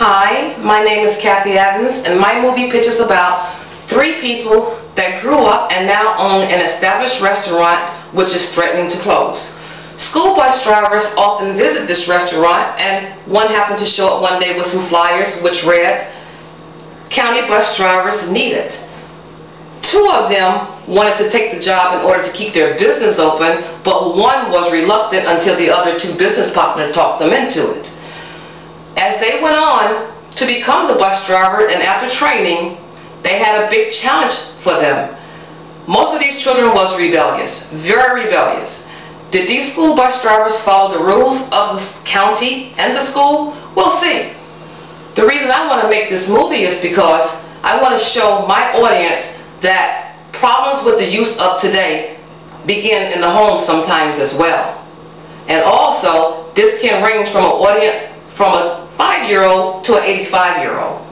Hi, my name is Kathy Adams, and my movie pitch is about three people that grew up and now own an established restaurant which is threatening to close. School bus drivers often visit this restaurant, and one happened to show up one day with some flyers which read, "County bus drivers needed." Two of them wanted to take the job in order to keep their business open, but one was reluctant until the other two business partners talked them into it. As they went on to become the bus driver and after training, they had a big challenge for them. Most of these children was rebellious, very rebellious. Did these school bus drivers follow the rules of the county and the school? We'll see. The reason I want to make this movie is because I want to show my audience that problems with the youth of today begin in the home sometimes as well. And also, this can range from an audience from a 5-year-old to an 85-year-old.